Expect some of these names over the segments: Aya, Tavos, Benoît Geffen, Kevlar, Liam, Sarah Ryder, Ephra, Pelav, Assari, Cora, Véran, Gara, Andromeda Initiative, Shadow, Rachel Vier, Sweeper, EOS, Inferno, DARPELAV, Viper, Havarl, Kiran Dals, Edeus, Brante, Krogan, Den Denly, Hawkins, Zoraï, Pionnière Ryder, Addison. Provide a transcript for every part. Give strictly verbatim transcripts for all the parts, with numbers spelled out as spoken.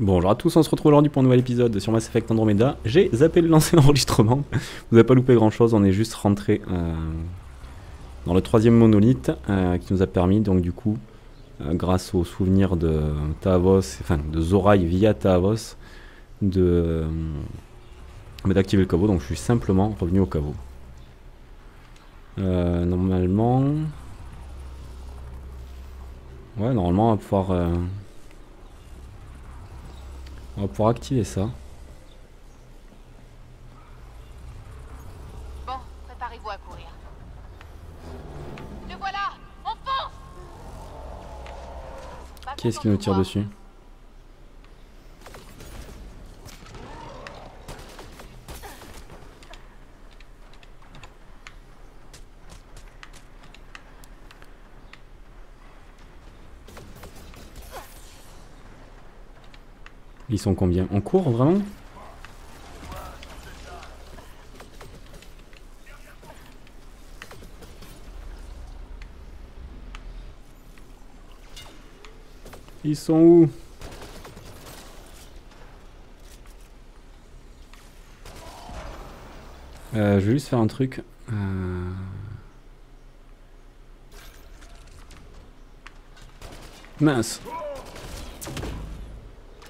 Bonjour à tous, on se retrouve aujourd'hui pour un nouvel épisode sur Mass Effect Andromeda. J'ai zappé le lancer d'enregistrement, vous n'avez pas loupé grand chose, on est juste rentré euh, dans le troisième monolithe euh, qui nous a permis, donc du coup, euh, grâce aux souvenirs de Tavos, enfin de Zoraï via Tavos, de euh, d'activer le caveau, donc je suis simplement revenu au caveau. Euh, normalement... Ouais, normalement on va pouvoir... Euh, On va pouvoir activer ça. Bon, préparez-vous à courir. Le voilà, on fonce. Qui est-ce qui nous tire dessus? Ils sont combien? On court vraiment? Ils sont où? euh, Je vais juste faire un truc. Euh... Mince.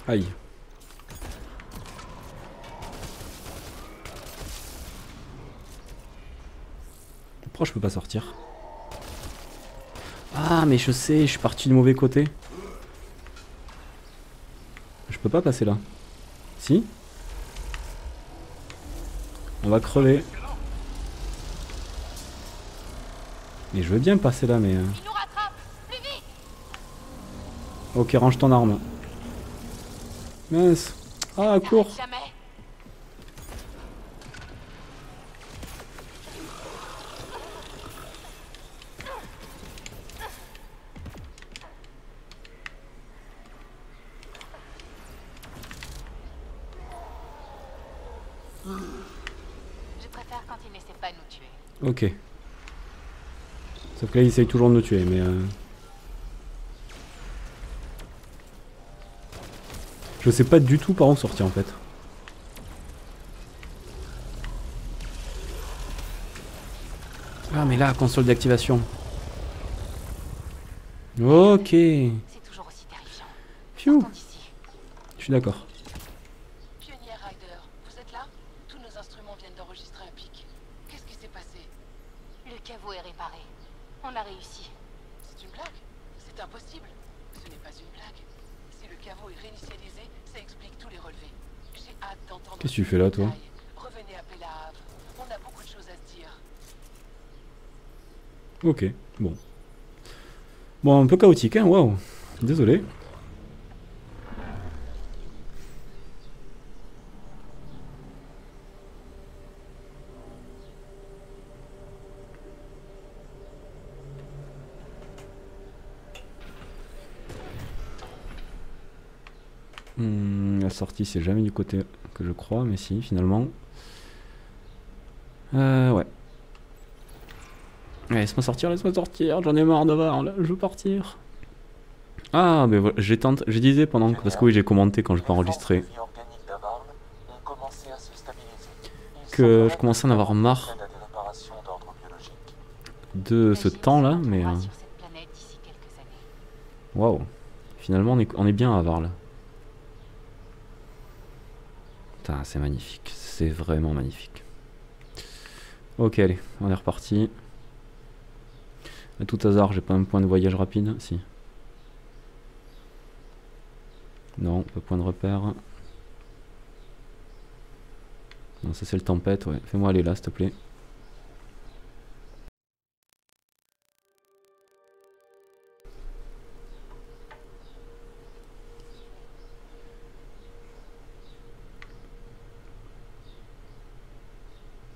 Aïe. Pourquoi je peux pas sortir? Ah mais je sais, je suis parti du mauvais côté. Je peux pas passer là. Si? On va crever. Mais je veux bien passer là mais... Euh... Il nous rattrape, plus vite. Ok, range ton arme. Mince. Ah, cours. Ok. Sauf que là, il essaye toujours de nous tuer, mais... Euh... Je sais pas du tout par où sortir, en fait. Ah, mais là, console d'activation. Ok. C'est toujours aussi terrifiant. Pfiou. Je suis d'accord. Pionnière Ryder, vous êtes là? Tous nos instruments viennent d'enregistrer un pic. Qu'est-ce qui s'est passé? Le caveau est réparé. On a réussi. C'est une blague? C'est impossible. Ce n'est pas une blague. Si le caveau est réinitialisé, ça explique tous les relevés. J'ai hâte d'entendre... Qu'est-ce que tu fais là, toi? Revenez à Pelav. On a beaucoup de choses à se dire. Ok, bon. Bon, un peu chaotique, hein, waouh. Désolé. Sortie, c'est jamais du côté que je crois, mais si, finalement. Euh, ouais. Laisse-moi sortir, laisse-moi sortir, j'en ai marre de voir, là, je veux partir. Ah, mais voilà, j'ai tenté, je disais pendant que, parce que oui, j'ai commenté quand je peux enregistrer, que je commençais à en avoir marre de ce temps-là, mais... Waouh, finalement, on est, on est bien à Havarl. Putain, c'est magnifique, c'est vraiment magnifique. Ok, allez, on est reparti. À tout hasard, j'ai pas un point de voyage rapide, si. Non, pas point de repère. Non, ça c'est le tempête, ouais. Fais-moi aller là, s'il te plaît.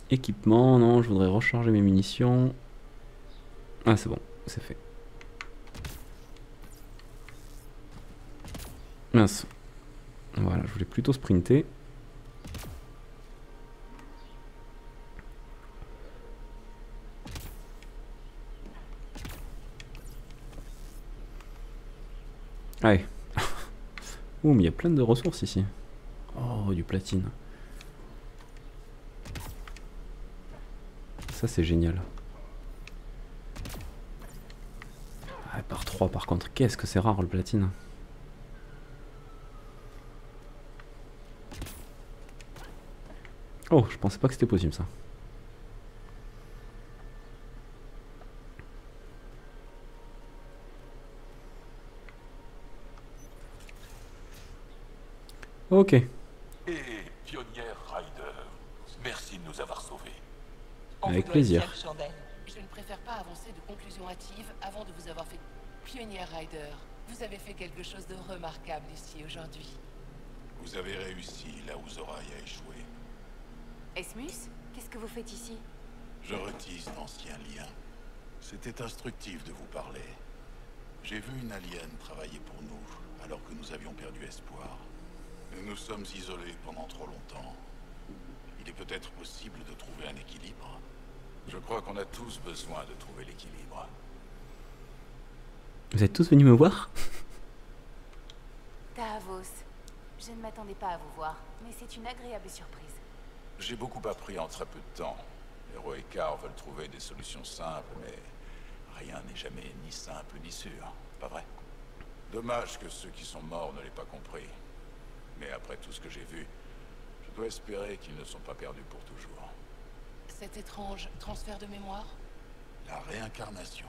Équipement, non, je voudrais recharger mes munitions. Ah, c'est bon, c'est fait. Mince. Voilà, je voulais plutôt sprinter. Allez. Ouh, mais il y a plein de ressources ici. Oh, du platine. Ça, c'est génial. Ah, par trois, par contre. Qu'est-ce que c'est rare, le platine. Oh, je pensais pas que c'était possible, ça. Ok. Et Pionnière Ryder, merci de nous avoir sauvés. Avec plaisir. Je ne préfère pas avancer de conclusions hâtives avant de vous avoir fait. Pionnière Ryder, vous avez fait quelque chose de remarquable ici aujourd'hui. Vous avez réussi là où Zoraï a échoué. Esmus, qu'est-ce que vous faites ici? Je retisse d'anciens liens. C'était instructif de vous parler. J'ai vu une alien travailler pour nous alors que nous avions perdu espoir. Nous nous sommes isolés pendant trop longtemps. Il est peut-être possible de trouver un équilibre. Je crois qu'on a tous besoin de trouver l'équilibre. Vous êtes tous venus me voir? Tavos, je ne m'attendais pas à vous voir, mais c'est une agréable surprise. J'ai beaucoup appris en très peu de temps. Les Roécars veulent trouver des solutions simples, mais rien n'est jamais ni simple ni sûr, pas vrai? Dommage que ceux qui sont morts ne l'aient pas compris. Mais après tout ce que j'ai vu, je dois espérer qu'ils ne sont pas perdus pour toujours. Cet étrange transfert de mémoire? La réincarnation.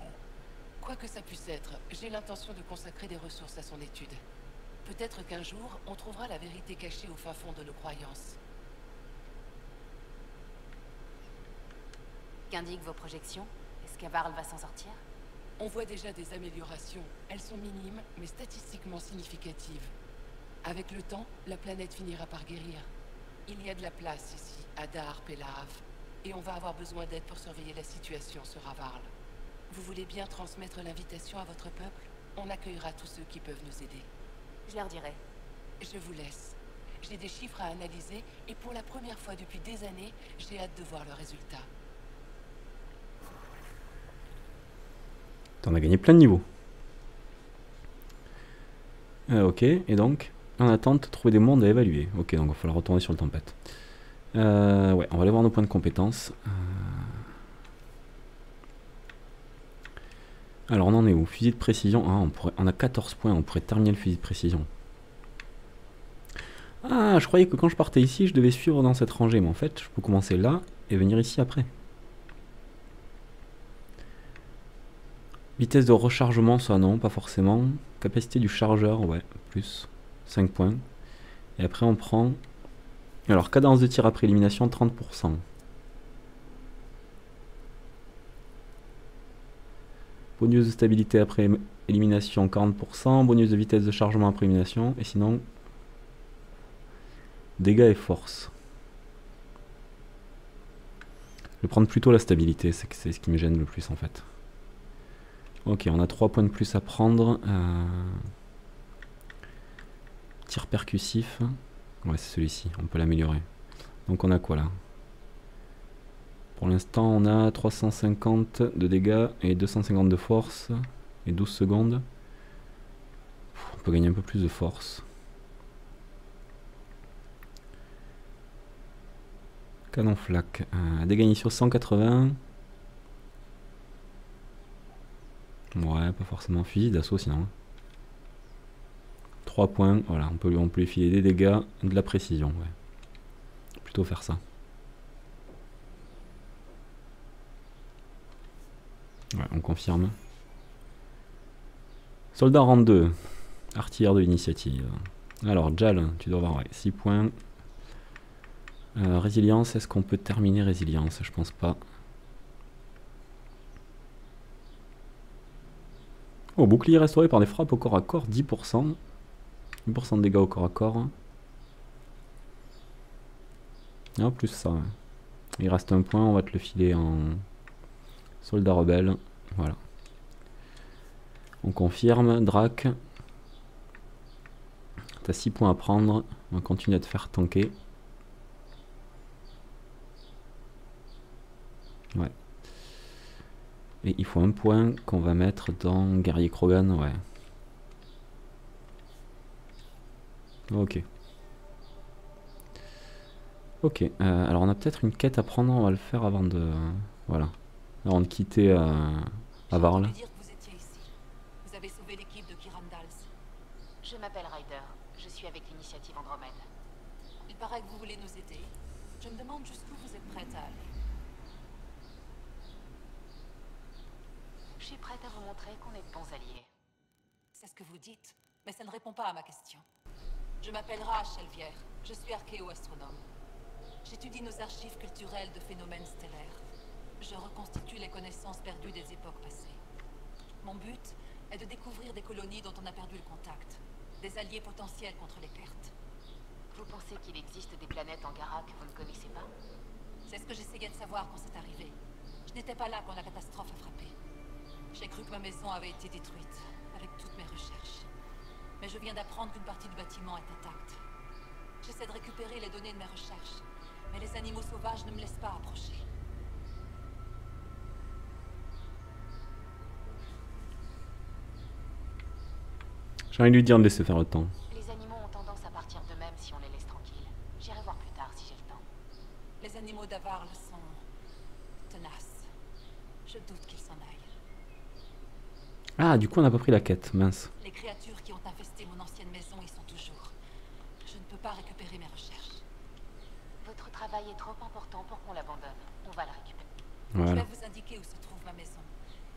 Quoi que ça puisse être, j'ai l'intention de consacrer des ressources à son étude. Peut-être qu'un jour, on trouvera la vérité cachée au fin fond de nos croyances. Qu'indiquent vos projections? Est-ce qu'Havarl va s'en sortir? On voit déjà des améliorations. Elles sont minimes, mais statistiquement significatives. Avec le temps, la planète finira par guérir. Il y a de la place ici, à DARPELAV, et on va avoir besoin d'aide pour surveiller la situation sur Havarl. Vous voulez bien transmettre l'invitation à votre peuple? On accueillera tous ceux qui peuvent nous aider. Je leur dirai. Je vous laisse. J'ai des chiffres à analyser, et pour la première fois depuis des années, j'ai hâte de voir le résultat. T'en as gagné plein de niveaux. Euh, ok, et donc... En attente, trouver des mondes à évaluer. Ok, donc il va falloir retourner sur le tempête. Euh, ouais, on va aller voir nos points de compétence. Euh... Alors, on en est où? Fusil de précision. Ah, on, pourrait... on a quatorze points, on pourrait terminer le fusil de précision. Ah, je croyais que quand je partais ici, je devais suivre dans cette rangée. Mais en fait, je peux commencer là et venir ici après. Vitesse de rechargement, ça non, pas forcément. Capacité du chargeur, ouais, plus... cinq points. Et après on prend... Alors, cadence de tir après élimination, trente pour cent. Bonus de stabilité après élimination, quarante pour cent. Bonus de vitesse de chargement après élimination. Et sinon... Dégâts et force. Je vais prendre plutôt la stabilité, c'est ce qui me gêne le plus en fait. Ok, on a trois points de plus à prendre. Euh... Tir percussif, ouais c'est celui-ci, on peut l'améliorer. Donc on a quoi là? Pour l'instant on a trois cent cinquante de dégâts et deux cent cinquante de force et douze secondes. Pff, on peut gagner un peu plus de force. Canon flac, euh, dégâts initiaux cent quatre-vingts. Ouais, pas forcément fusil d'assaut sinon. trois points, voilà, on peut, on peut lui filer des dégâts, de la précision, ouais. Plutôt faire ça. Ouais, on confirme. Soldat rang deux, artilleur de l'initiative. Alors, Jal, tu dois avoir ouais, six points. Euh, résilience, est-ce qu'on peut terminer résilience? Je pense pas. Oh, bouclier restauré par des frappes au corps à corps, dix pour cent. huit pour cent de dégâts au corps à corps. Ah, plus ça. Ouais. Il reste un point, on va te le filer en soldat rebelle. Voilà. On confirme, Drac. T'as six points à prendre. On continue à te faire tanker. Ouais. Et il faut un point qu'on va mettre dans Guerrier Krogan. Ouais. Ok. Ok, euh, alors on a peut-être une quête à prendre, on va le faire avant de... Euh, voilà. Avant de quitter euh, Havarl. Vous avez sauvé l'équipe de Kiran Dals. Je m'appelle Ryder, je suis avec l'initiative Andromeda. Il paraît que vous voulez nous aider. Je me demande jusqu'où vous êtes prête à aller. Je suis prête à vous montrer qu'on est de bons alliés. C'est ce que vous dites, mais ça ne répond pas à ma question. Je m'appelle Rachel Vier, je suis archéo-astronome. J'étudie nos archives culturelles de phénomènes stellaires. Je reconstitue les connaissances perdues des époques passées. Mon but est de découvrir des colonies dont on a perdu le contact, des alliés potentiels contre les pertes. Vous pensez qu'il existe des planètes en Gara que vous ne connaissez pas? C'est ce que j'essayais de savoir quand c'est arrivé. Je n'étais pas là quand la catastrophe a frappé. J'ai cru que ma maison avait été détruite, avec toutes mes recherches. Mais je viens d'apprendre qu'une partie du bâtiment est intacte. J'essaie de récupérer les données de mes recherches, mais les animaux sauvages ne me laissent pas approcher. J'ai envie de lui dire de laisser faire le temps. Les animaux ont tendance à partir d'eux-mêmes si on les laisse tranquilles. J'irai voir plus tard si j'ai le temps. Les animaux d'Havarl sont tenaces. Je doute qu'ils s'en aillent. Ah, du coup on n'a pas pris la quête, mince. Les créatures qui ont infesté mon ancienne maison y sont toujours. Je ne peux pas récupérer mes recherches. Votre travail est trop important pour qu'on l'abandonne. On va la récupérer. Voilà. Je vais vous indiquer où se trouve ma maison.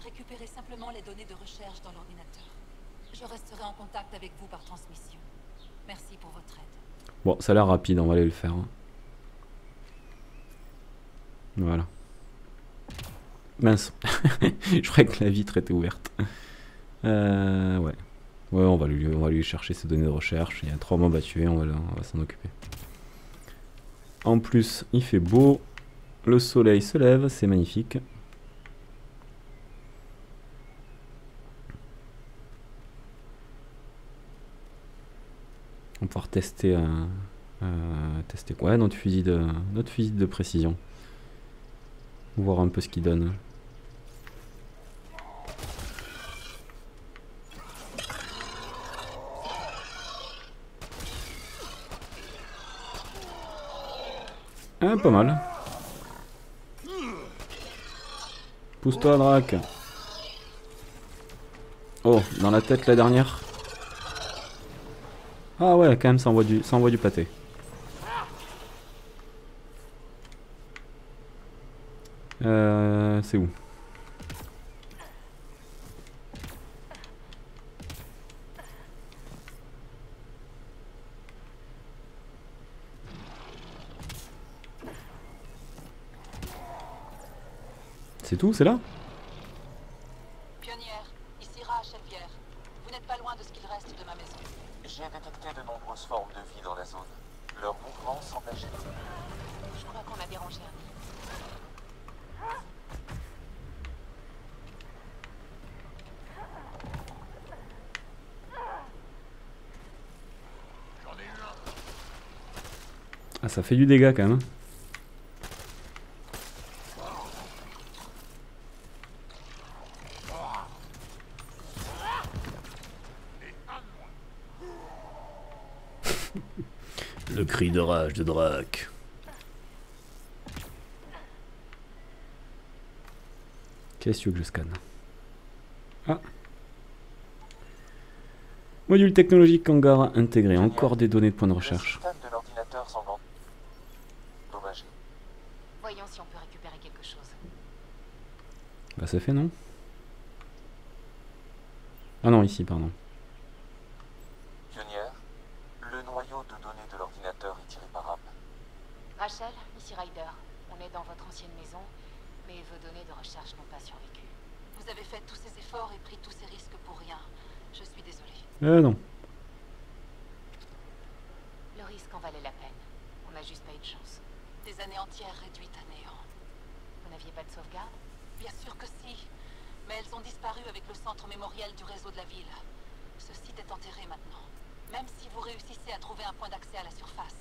Récupérez simplement les données de recherche dans l'ordinateur. Je resterai en contact avec vous par transmission. Merci pour votre aide. Bon, ça a l'air rapide, on va aller le faire. Hein. Voilà. Mince. Je croyais que la vitre était ouverte. Euh, ouais. Ouais, on va, lui, on va lui chercher ses données de recherche. Il y a trois mobs à tuer, on va, va s'en occuper. En plus, il fait beau. Le soleil se lève, c'est magnifique. On va pouvoir tester, euh, euh, tester quoi ouais, notre, fusil de, notre fusil de précision. Voir un peu ce qu'il donne. Ah, pas mal. Pousse-toi, Drac. Oh, dans la tête la dernière. Ah ouais, quand même, ça envoie du, ça envoie du pâté. Euh, c'est où? C'est tout, c'est là? Pionnière, ici Rachel Vier. Vous n'êtes pas loin de ce qu'il reste de ma maison. J'ai détecté de nombreuses formes de vie dans la zone. Leurs mouvements semblent agités. Je crois qu'on a dérangé un nid. J'en ai eu un. Ah, ça fait du dégât quand même. Le cri de rage de Drac. Qu'est-ce que je scanne? Ah. Module technologique Angara intégré. Encore des données de points de recherche. Le système de l'ordinateur semble endommagé. Voyons si on peut récupérer quelque chose. Bah c'est fait, non? Ah non, ici, pardon. Rachel, ici Ryder. On est dans votre ancienne maison, mais vos données de recherche n'ont pas survécu. Vous avez fait tous ces efforts et pris tous ces risques pour rien. Je suis désolée. Euh non. Le risque en valait la peine. On n'a juste pas eu de chance. Des années entières réduites à néant. Vous n'aviez pas de sauvegarde? Bien sûr que si. Mais elles ont disparu avec le centre mémoriel du réseau de la ville. Ce site est enterré maintenant. Même si vous réussissez à trouver un point d'accès à la surface,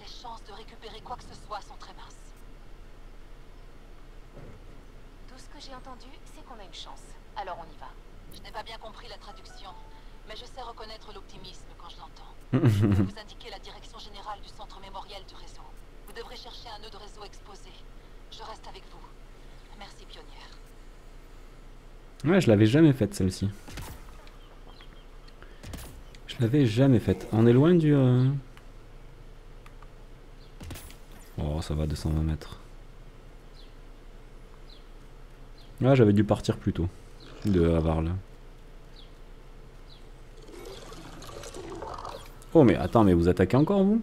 les chances de récupérer quoi que ce soit sont très minces. Tout ce que j'ai entendu, c'est qu'on a une chance. Alors on y va. Je n'ai pas bien compris la traduction, mais je sais reconnaître l'optimisme quand je l'entends. Je vais vous indiquer la direction générale du centre mémoriel du réseau. Vous devrez chercher un nœud de réseau exposé. Je reste avec vous. Merci, pionnière. Ouais, je l'avais jamais faite celle-ci. Je l'avais jamais faite. On est loin du... Euh... Oh, ça va, deux cent vingt mètres. Ah, j'avais dû partir plus tôt de Havarl. Oh mais attends, mais vous attaquez encore vous?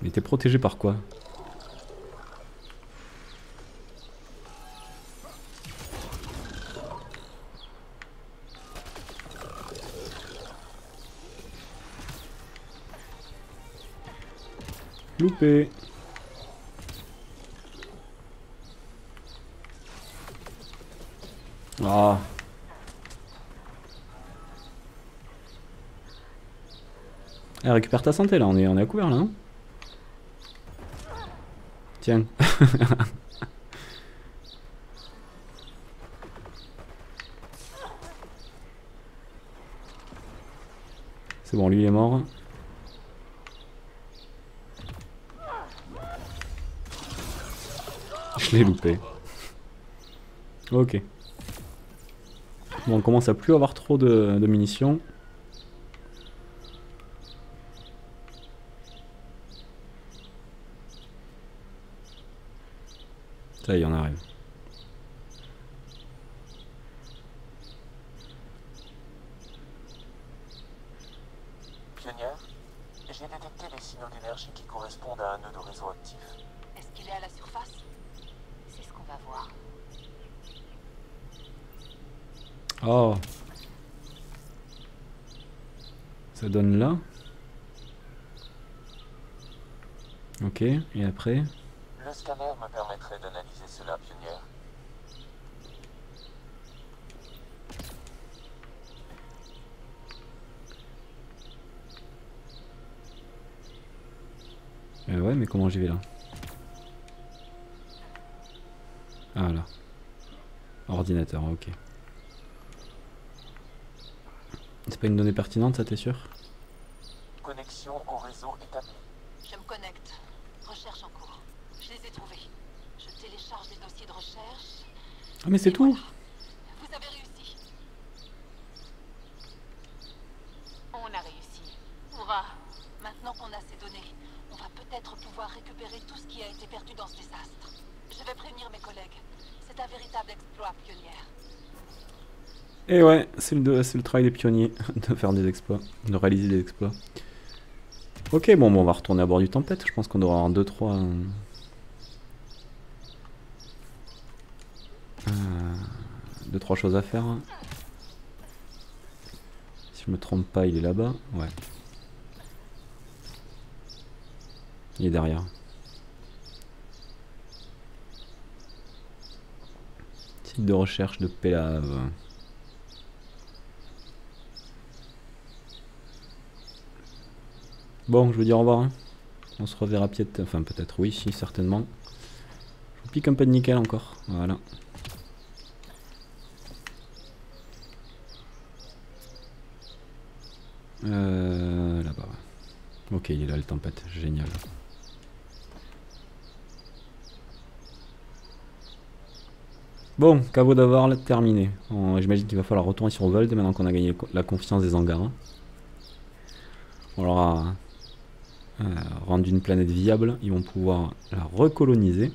Il était protégé par quoi? Loupé. Ah. Eh, récupère ta santé là, on est, on est à couvert là, non? Tiens. C'est bon, lui il est mort. Je l'ai loupé. Ok. Bon, on commence à plus avoir trop de, de munitions. Ça y est, on arrive. Pionnière, j'ai détecté les signaux d'énergie qui correspondent à un nœud de réseau actif. Est-ce qu'il est à la surface? C'est ce qu'on va voir. Oh. Ça donne là. Ok, et après? Le scanner me permettrait d'analyser cela, pionnière. Euh, ouais, mais comment j'y vais là? Ah là. Ordinateur, ok. C'est pas une donnée pertinente, ça, t'es sûr? Connexion au réseau établi. Je me connecte. Recherche en cours. Je les ai trouvés. Je télécharge les dossiers de recherche. Ah mais c'est tout voilà. Vous avez réussi. On a réussi. Hurrah. Maintenant qu'on a ces données, on va peut-être pouvoir récupérer tout ce qui a été perdu dans ce désastre. Je vais prévenir mes collègues. C'est un véritable exploit, pionnière. Et ouais, c'est le, c'est le travail des pionniers de faire des exploits, de réaliser des exploits. Ok, bon, bon on va retourner à bord du Tempête, je pense qu'on devra avoir deux trois... deux trois choses à faire. Si je me trompe pas, il est là-bas, ouais. Il est derrière. Site de recherche de Pelav. Bon, je veux dire au revoir. Hein. On se reverra peut-être, enfin peut-être oui, si certainement. Je vous pique un peu de nickel encore, voilà. Euh, là-bas. Ok, il est là le Tempête, génial. Bon, caveau d'Havarl terminé. J'imagine qu'il va falloir retourner sur Vold maintenant qu'on a gagné la confiance des hangars. On leur a Euh, rendre une planète viable, ils vont pouvoir la recoloniser.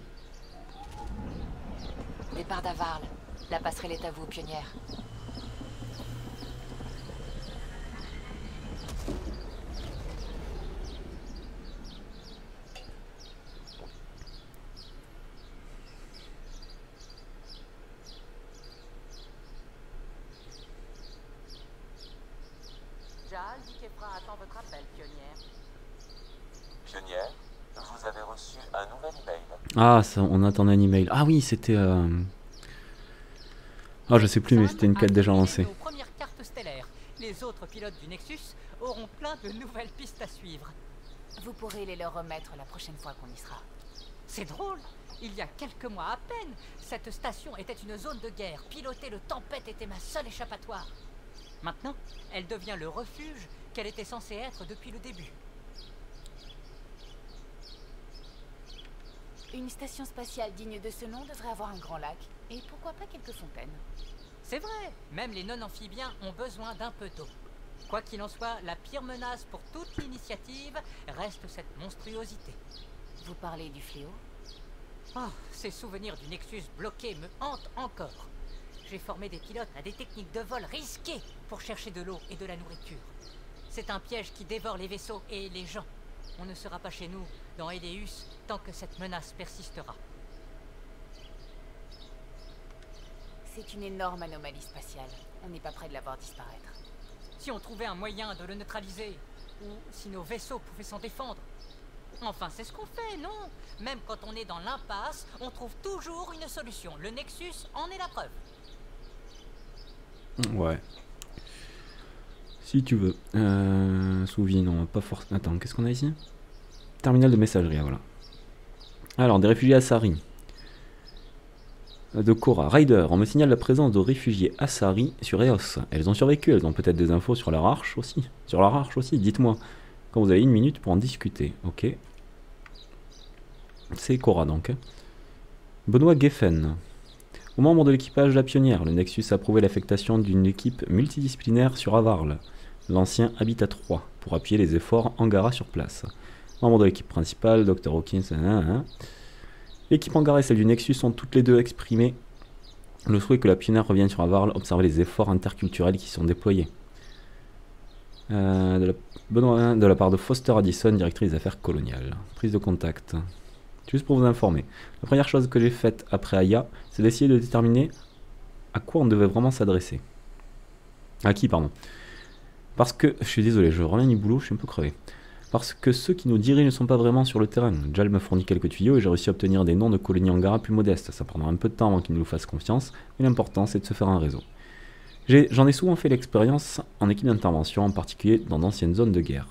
Départ d'Havarl, la passerelle est à vous, pionnière. Jal Dikefra attend votre appel, pionnière. Pionnière, vous avez reçu un nouvel email. Ah, ça, on attendait un email. Ah oui, c'était... Euh... Ah, je sais plus, mais c'était une quête déjà lancée. Nos premières cartes stellaires. Les autres pilotes du Nexus auront plein de nouvelles pistes à suivre. Vous pourrez les leur remettre la prochaine fois qu'on y sera. C'est drôle. Il y a quelques mois à peine, cette station était une zone de guerre. Piloter le Tempête était ma seule échappatoire. Maintenant, elle devient le refuge qu'elle était censée être depuis le début. Une station spatiale digne de ce nom devrait avoir un grand lac, et pourquoi pas quelques fontaines. C'est vrai, même les non-amphibiens ont besoin d'un peu d'eau. Quoi qu'il en soit, la pire menace pour toute l'initiative reste cette monstruosité. Vous parlez du fléau? Oh, ces souvenirs du Nexus bloqué me hantent encore. J'ai formé des pilotes à des techniques de vol risquées pour chercher de l'eau et de la nourriture. C'est un piège qui dévore les vaisseaux et les gens. On ne sera pas chez nous, dans Edeus, tant que cette menace persistera. C'est une énorme anomalie spatiale. On n'est pas près de la voir disparaître. Si on trouvait un moyen de le neutraliser, ou si nos vaisseaux pouvaient s'en défendre. Enfin, c'est ce qu'on fait, non? Même quand on est dans l'impasse, on trouve toujours une solution. Le Nexus en est la preuve. Ouais. Si tu veux. Euh, Souviens, non, pas forcément. Attends, qu'est-ce qu'on a ici? Terminal de messagerie, voilà. Alors, des réfugiés Assari. De Cora. Ryder, on me signale la présence de réfugiés Assari sur E O S. Elles ont survécu, elles ont peut-être des infos sur leur arche aussi. Sur leur arche aussi, dites-moi. Quand vous avez une minute pour en discuter, ok. C'est Cora donc. Benoît Geffen. Aux membres de l'équipage La Pionnière, le Nexus a approuvé l'affectation d'une équipe multidisciplinaire sur Havarl, l'ancien Habitat trois, pour appuyer les efforts Angara sur place. Membre de l'équipe principale, Docteur Hawkins, hein. L'équipe Angara et celle du Nexus ont toutes les deux exprimé le souhait que la Pionnière revienne sur Havarl, observer les efforts interculturels qui sont déployés. Euh, de, la, Benoît, de la part de Foster Addison, directrice des affaires coloniales. Prise de contact. Juste pour vous informer, la première chose que j'ai faite après Aya, c'est d'essayer de déterminer à quoi on devait vraiment s'adresser. À qui, pardon. Parce que, je suis désolé, je reviens du boulot, je suis un peu crevé. Parce que ceux qui nous dirigent ne sont pas vraiment sur le terrain. Jal m'a fourni quelques tuyaux et j'ai réussi à obtenir des noms de colonies Angara plus modestes. Ça prendra un peu de temps avant qu'ils nous fassent confiance, mais l'important c'est de se faire un réseau. J'en ai, ai souvent fait l'expérience en équipe d'intervention, en particulier dans d'anciennes zones de guerre.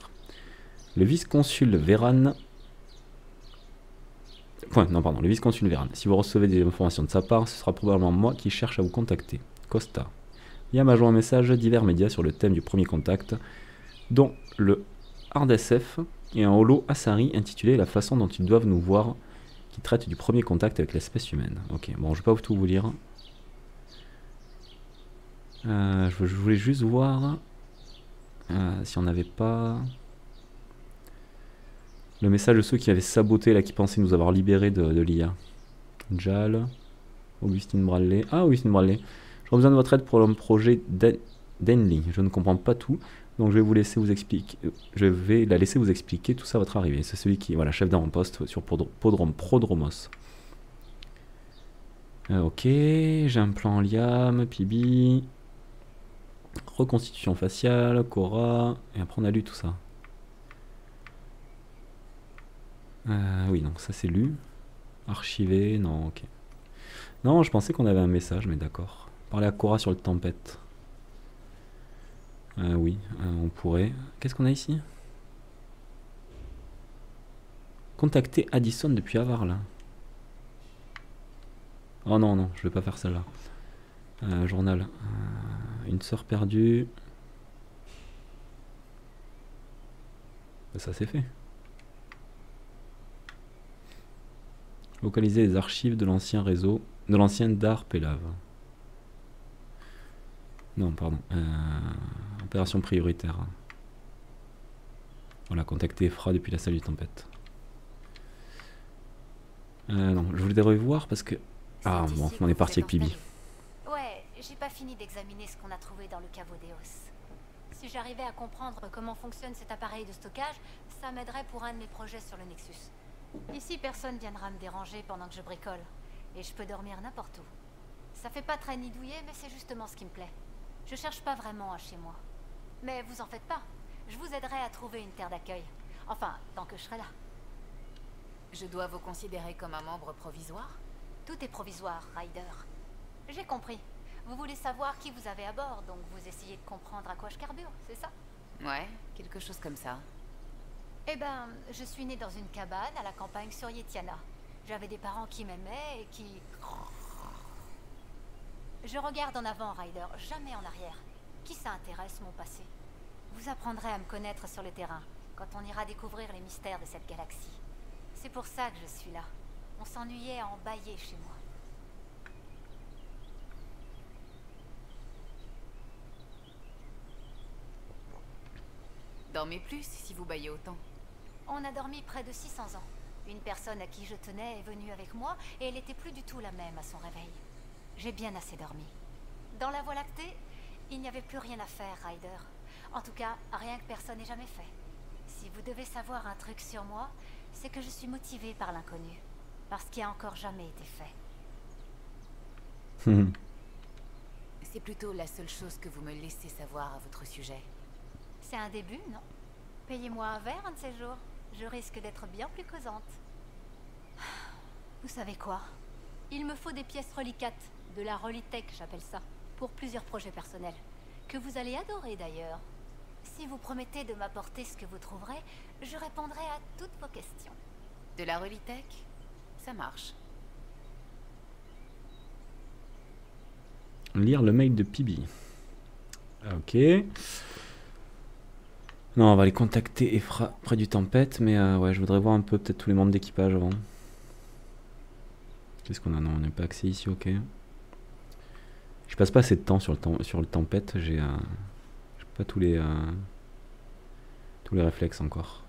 Le vice-consul Véran... Point, non, pardon, le vice-consul Véran. Si vous recevez des informations de sa part, ce sera probablement moi qui cherche à vous contacter. Costa. Liam a joué un message divers médias sur le thème du premier contact, dont le Hard S F et un holo Assari intitulé « La façon dont ils doivent nous voir » qui traite du premier contact avec l'espèce humaine. Ok, bon, je ne vais pas tout vous lire. Euh, je voulais juste voir euh, si on n'avait pas le message de ceux qui avaient saboté, là, qui pensaient nous avoir libérés de, de l'I A. Jal, Augustin Bralé. Ah, Augustin Bralé. J'aurais besoin de votre aide pour le projet Den Denly. Je ne comprends pas tout, donc je vais vous laisser vous expliquer. Je vais la laisser vous expliquer tout ça à votre arrivée. C'est celui qui, voilà, chef d'avant-poste sur Prodrom Prodromos. Euh, ok, j'ai un plan Liam, Pibi. Reconstitution faciale, Cora, et après on a lu tout ça. Euh, oui, donc ça c'est lu. Archivé, non, ok. Non, je pensais qu'on avait un message, mais d'accord. Parler à Cora sur le Tempête. Euh, oui, euh, on pourrait. Qu'est-ce qu'on a ici? Contacter Addison depuis Havarl. Oh non, non, je vais pas faire celle-là. Euh, journal. Euh, une sœur perdue. Ben, ça c'est fait. Localiser les archives de l'ancien réseau, de l'ancien DARPELAV. Non, pardon. Euh, opération prioritaire. Voilà, contacter Fra depuis la salle du Tempête. Euh, non, je voulais revoir parce que... Ah bon, on est parti avec Pibi. J'ai pas fini d'examiner ce qu'on a trouvé dans le caveau d'Eos. Si j'arrivais à comprendre comment fonctionne cet appareil de stockage, ça m'aiderait pour un de mes projets sur le Nexus. Ici, personne viendra me déranger pendant que je bricole, et je peux dormir n'importe où. Ça fait pas très nidouillé, mais c'est justement ce qui me plaît. Je cherche pas vraiment un chez moi. Mais vous en faites pas, je vous aiderai à trouver une terre d'accueil. Enfin, tant que je serai là. Je dois vous considérer comme un membre provisoire? Tout est provisoire, Ryder. J'ai compris. Vous voulez savoir qui vous avez à bord, donc vous essayez de comprendre à quoi je carbure, c'est ça? Ouais, quelque chose comme ça. Eh ben, je suis née dans une cabane à la campagne sur Yetiana. J'avais des parents qui m'aimaient et qui... Je regarde en avant, Ryder, jamais en arrière. Qui ça intéresse, mon passé? Vous apprendrez à me connaître sur le terrain, quand on ira découvrir les mystères de cette galaxie. C'est pour ça que je suis là. On s'ennuyait à en bailler chez moi. Dormez plus si vous baillez autant. On a dormi près de six cents ans. Une personne à qui je tenais est venue avec moi et elle était plus du tout la même à son réveil. J'ai bien assez dormi. Dans la Voie Lactée, il n'y avait plus rien à faire, Ryder. En tout cas, rien que personne n'ait jamais fait. Si vous devez savoir un truc sur moi, c'est que je suis motivée par l'inconnu. Parce qu'il n'a encore jamais été fait. Mmh. C'est plutôt la seule chose que vous me laissez savoir à votre sujet. C'est un début, non? Payez-moi un verre un de ces jours. Je risque d'être bien plus causante. Vous savez quoi? Il me faut des pièces reliquat, de la Relitech, j'appelle ça, pour plusieurs projets personnels. Que vous allez adorer d'ailleurs. Si vous promettez de m'apporter ce que vous trouverez, je répondrai à toutes vos questions. De la Relitech? Ça marche. Lire le mail de Pibi. Ok. Non, on va les contacter et fra près du Tempête, mais euh, ouais, je voudrais voir un peu peut-être tous les membres d'équipage avant. Qu'est-ce qu'on a? Non, on n'a pas accès ici, ok. Je passe pas assez de temps sur le, tem sur le Tempête, j'ai euh, pas tous les, euh, tous les réflexes encore.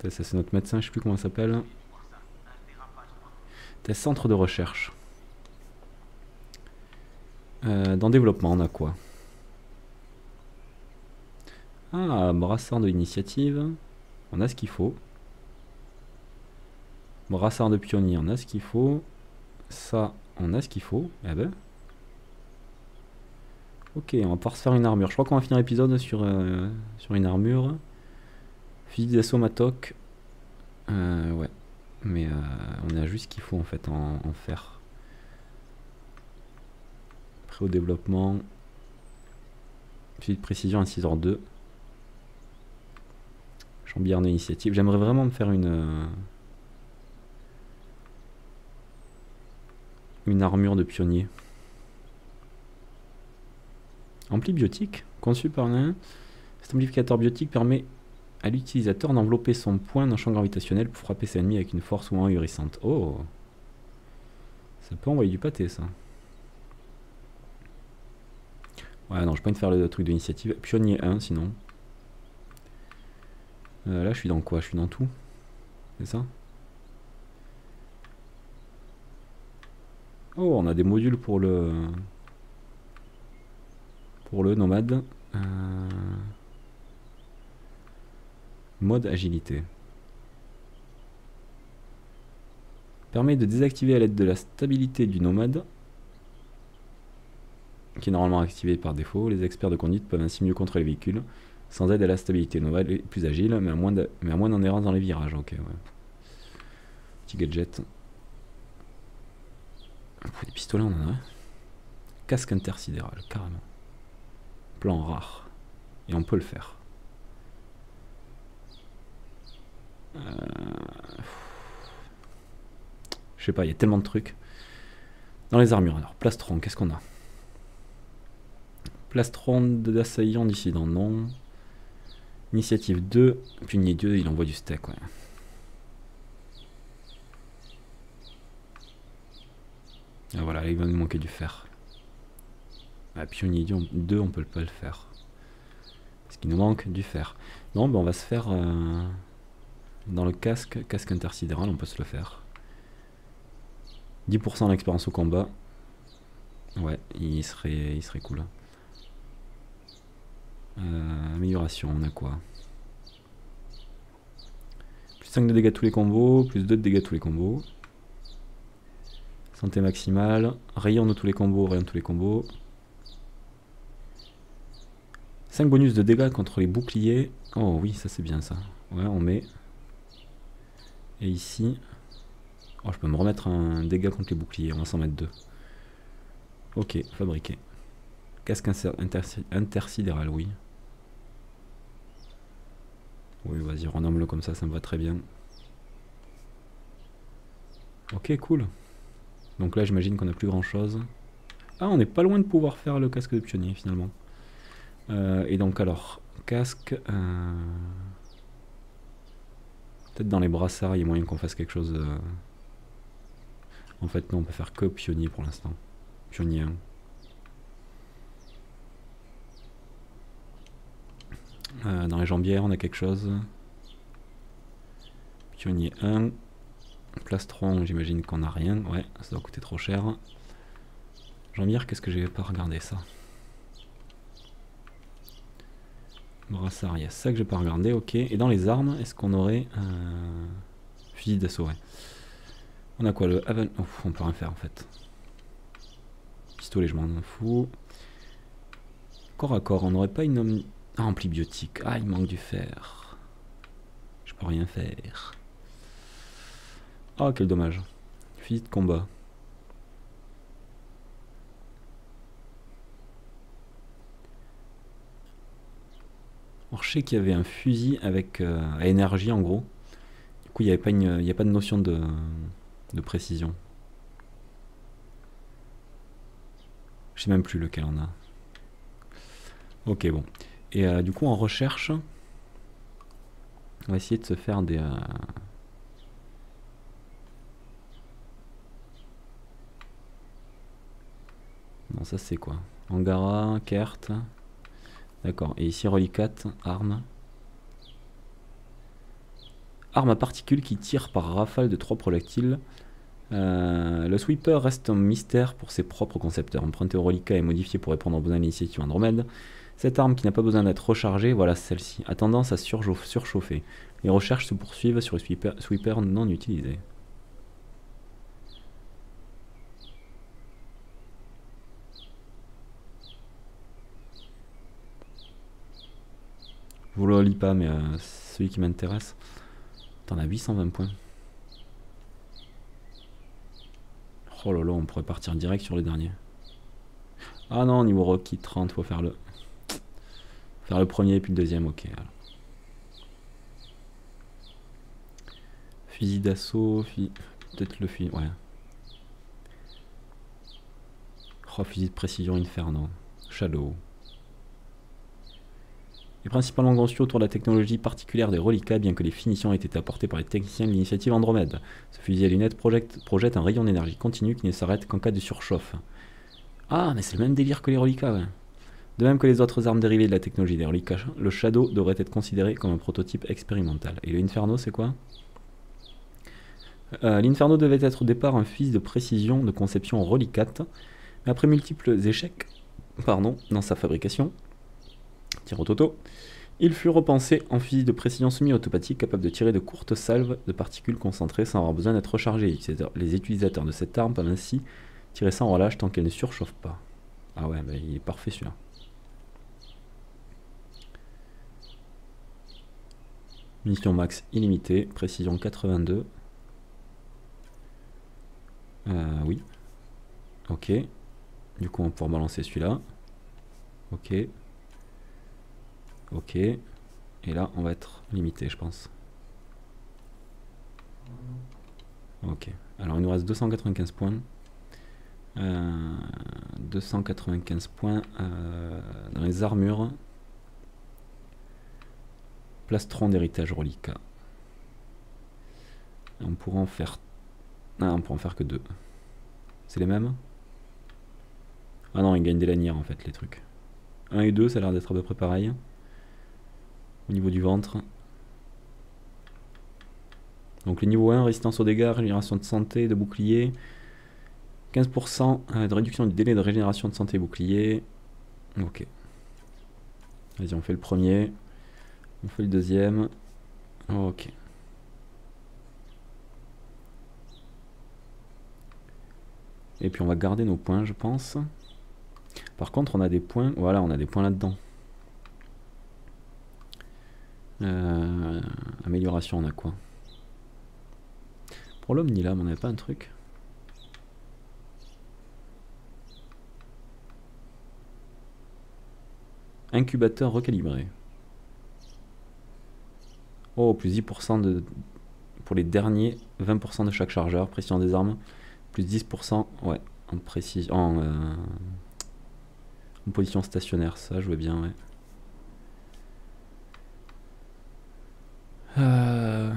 Ça c'est notre médecin, je sais plus comment il s'appelle. Test centre de recherche. Euh, dans développement, on a quoi? Ah, brassard de initiative, on a ce qu'il faut. Brassard de pionnier, on a ce qu'il faut. Ça, on a ce qu'il faut. Eh ben. Ok, on va pouvoir se faire une armure. Je crois qu'on va finir l'épisode sur, euh, sur une armure. Fusil d'assaut Matoc. Euh, ouais. Mais euh, on a juste ce qu'il faut en fait en, en fer. Prêt au développement. Fusil de précision à six heures deux. Chambière d'initiative. J'aimerais vraiment me faire une... Euh, une armure de pionnier. Ampli biotique, conçu par l'un. Cet amplificateur biotique permet à l'utilisateur d'envelopper son poing d'un champ gravitationnel pour frapper ses ennemis avec une force ou un ahurissante. Oh, ça peut envoyer du pâté ça. Ouais non, je peux pas faire le truc d'initiative. Pionnier un sinon. Euh, là je suis dans quoi? Je suis dans tout. C'est ça? Oh, on a des modules pour le... Pour le nomade. Euh... Mode agilité. Permet de désactiver à l'aide de la stabilité du nomade, qui est normalement activé par défaut. Les experts de conduite peuvent ainsi mieux contrôler les véhicules. Sans aide à la stabilité, le nomade est plus agile, mais à moins de, mais à moins d'endurance dans les virages. Ok, ouais. Petit gadget. Des pistolets on en a. Casque intersidéral, carrément. Plan rare. Et on peut le faire. Euh... Je sais pas, il y a tellement de trucs. Dans les armures, alors. Plastron, qu'est-ce qu'on a? Plastron d'assaillant dissident, non. Initiative deux. Punier Dieu, il envoie du steak, ouais. Ah voilà, là, il va nous manquer du fer. Ah, Pionnier deux, on peut pas le faire. Ce qui nous manque, du fer. Non, ben on va se faire... Euh, dans le casque, casque intersidéral, on peut se le faire. dix pour cent d'expérience au combat. Ouais, il serait, il serait cool. Euh, amélioration, on a quoi? Plus cinq de dégâts tous les combos, plus deux de dégâts tous les combos. Santé maximale, rayon de tous les combos, rayon de tous les combos. cinq bonus de dégâts contre les boucliers. Oh oui, ça c'est bien ça. Ouais, on met. Et ici. Oh, je peux me remettre un dégât contre les boucliers. On va s'en mettre deux. Ok, fabriqué. Casque intersidéral, oui. Oui, vas-y, renomme-le comme ça, ça me va très bien. Ok, cool. Donc là, j'imagine qu'on n'a plus grand-chose. Ah, on n'est pas loin de pouvoir faire le casque de pionnier, finalement. Euh, et donc, alors, casque... Euh... Peut-être dans les brassards, il y a moyen qu'on fasse quelque chose... Euh... En fait, non, on peut faire que pionnier pour l'instant. Pionnier un. Euh, dans les jambières, on a quelque chose. Pionnier un. Plastron, j'imagine qu'on n'a rien. Ouais, ça doit coûter trop cher. Jambière, qu'est-ce que j'ai pas regardé ça? Brassard, il y a ça que j'ai pas regardé, ok. Et dans les armes, est-ce qu'on aurait... Euh... Fusil d'assaut, ouais. On a quoi le Haven... Ouf, on peut rien faire en fait. Pistolet, je m'en fous. Corps à corps, on n'aurait pas une... Omni... Ah, ampli biotique. Ah, il manque du fer. Je peux rien faire. Ah, quel dommage. Fusil de combat. Alors, je sais qu'il y avait un fusil avec euh, à énergie en gros. Du coup, il n'y avait pas une, il n'y a pas de notion de, de précision. Je sais même plus lequel on a. Ok, bon. Et euh, du coup, en recherche, on va essayer de se faire des... Euh... Non, ça c'est quoi? Angara, Kert. D'accord. Et ici, Reliquat, arme. Arme à particules qui tire par rafale de trois projectiles. Euh, le Sweeper reste un mystère pour ses propres concepteurs. Emprunté au Reliquat et modifié pour répondre aux besoins de l'initiative Andromède. Cette arme qui n'a pas besoin d'être rechargée, voilà celle-ci, a tendance à surchauffer. Les recherches se poursuivent sur les sweepers sweeper non utilisés. Je vous le lis pas, mais euh, c'est celui qui m'intéresse. T'en as huit cent vingt points. Oh là là, on pourrait partir direct sur les derniers. Ah non, niveau requis trente, faut faire le... Faire le premier et puis le deuxième, ok. Alors. Fusil d'assaut, fusil... peut-être le fusil, ouais. Oh, fusil de précision Inferno, Shadow. Les principales langues conçues autour de la technologie particulière des reliquats, bien que les finitions aient été apportées par les techniciens de l'initiative Andromède. Ce fusil à lunettes projette, projette un rayon d'énergie continue qui ne s'arrête qu'en cas de surchauffe. Ah, mais c'est le même délire que les reliquats, ouais. De même que les autres armes dérivées de la technologie des reliquats, le Shadow devrait être considéré comme un prototype expérimental. Et le Inferno, c'est quoi? euh, L'Inferno devait être au départ un fusil de précision de conception reliquate, mais après multiples échecs pardon, dans sa fabrication, tir au toto, il fut repensé en fusil de précision semi-automatique capable de tirer de courtes salves de particules concentrées sans avoir besoin d'être rechargées. Les utilisateurs de cette arme peuvent ainsi tirer sans relâche tant qu'elle ne surchauffe pas. Ah ouais, bah, il est parfait celui-là. Munition max illimitée, précision quatre-vingt-deux. Euh, oui. Ok. Du coup, on va pouvoir balancer celui-là. Ok. Ok. Et là, on va être limité, je pense. Ok. Alors, il nous reste deux cent quatre-vingt-quinze points. Euh, deux cent quatre-vingt-quinze points euh, dans les armures. Plastron d'héritage reliquat. On pourra en faire... Ah, on pourra en faire que deux. C'est les mêmes? Ah non, ils gagnent des lanières en fait, les trucs. un et deux, ça a l'air d'être à peu près pareil. Au niveau du ventre. Donc le niveau un, résistance aux dégâts, régénération de santé, de bouclier. quinze pour cent de réduction du délai de régénération de santé bouclier. Ok. Vas-y, on fait le premier. On fait le deuxième. Ok. Et puis on va garder nos points, je pense. Par contre, on a des points. Voilà, on a des points là-dedans. Euh, amélioration, on a quoi? Pour l'Omnilam, on n'avait pas un truc. Incubateur recalibré. Oh, plus dix pour cent de pour les derniers vingt pour cent de chaque chargeur, précision des armes, plus dix pour cent ouais, en, précis, en, euh, en position stationnaire, ça je veux bien, ouais. Euh...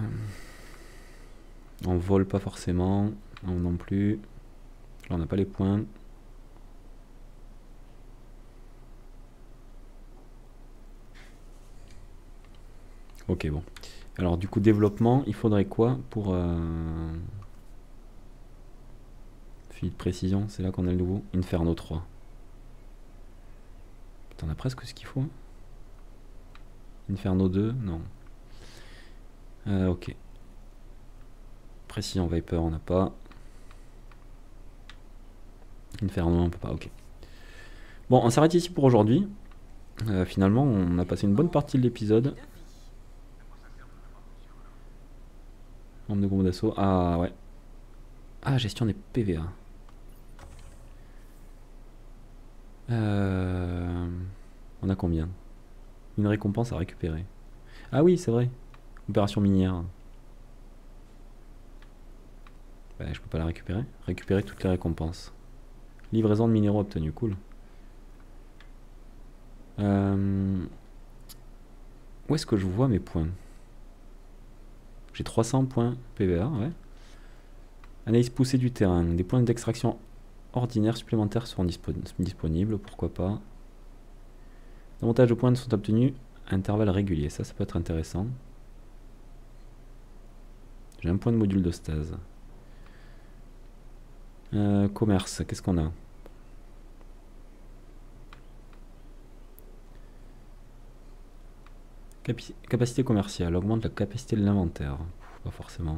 On vole pas forcément, non, non plus, là on n'a pas les points. Ok, bon. Alors du coup, développement, il faudrait quoi pour... Euh... Fuite de précision, c'est là qu'on a le nouveau. Inferno trois. Putain, on a presque ce qu'il faut. Hein. Inferno deux, non. Euh, ok. Précision Viper, on n'a pas. Inferno, on peut pas, ok. Bon, on s'arrête ici pour aujourd'hui. Euh, finalement, on a passé une bonne partie de l'épisode. Membre de groupe d'assaut. Ah ouais. Ah, gestion des P V A. Euh... On a combien? Une récompense à récupérer. Ah oui, c'est vrai. Opération minière. Bah, je peux pas la récupérer. Récupérer toutes les récompenses. Livraison de minéraux obtenus. Cool. Euh... Où est-ce que je vois mes points? J'ai trois cents points P V A, ouais. Analyse poussée du terrain. Des points d'extraction ordinaires supplémentaires seront dispo disponibles, pourquoi pas. Davantage de points sont obtenus à intervalles réguliers. Ça, ça peut être intéressant. J'ai un point de module de stase. Euh, commerce, qu'est-ce qu'on a? Capacité commerciale, augmente la capacité de l'inventaire. Pas forcément.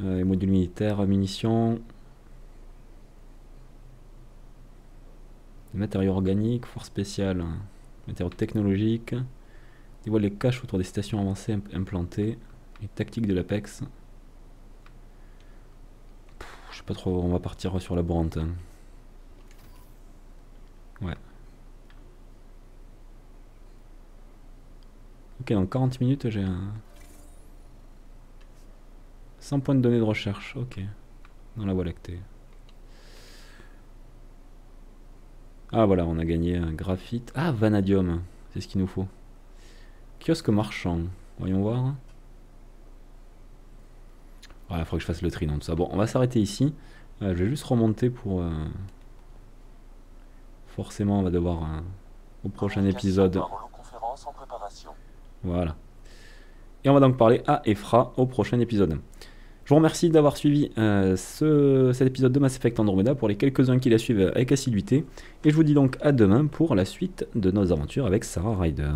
Euh, les modules militaires, munitions. Des matériaux organiques, force spéciale. Matériaux technologiques. Dévoile les caches autour des stations avancées imp implantées. Les tactiques de l'Apex. Je sais pas trop, on va partir sur la Brante. Ouais. Ok, dans quarante minutes j'ai un... cent points de données de recherche, ok. Dans la Voie Lactée. Ah voilà, on a gagné un graphite. Ah, vanadium, c'est ce qu'il nous faut. Kiosque marchand, voyons voir. Voilà, il faut que je fasse le tri dans tout ça. Bon, on va s'arrêter ici. Euh, je vais juste remonter pour... Euh... Forcément, on va devoir... Euh... Au prochain épisode... Voilà. Et on va donc parler à Ephra au prochain épisode. Je vous remercie d'avoir suivi euh, ce, cet épisode de Mass Effect Andromeda pour les quelques-uns qui la suivent avec assiduité. Et je vous dis donc à demain pour la suite de nos aventures avec Sarah Ryder.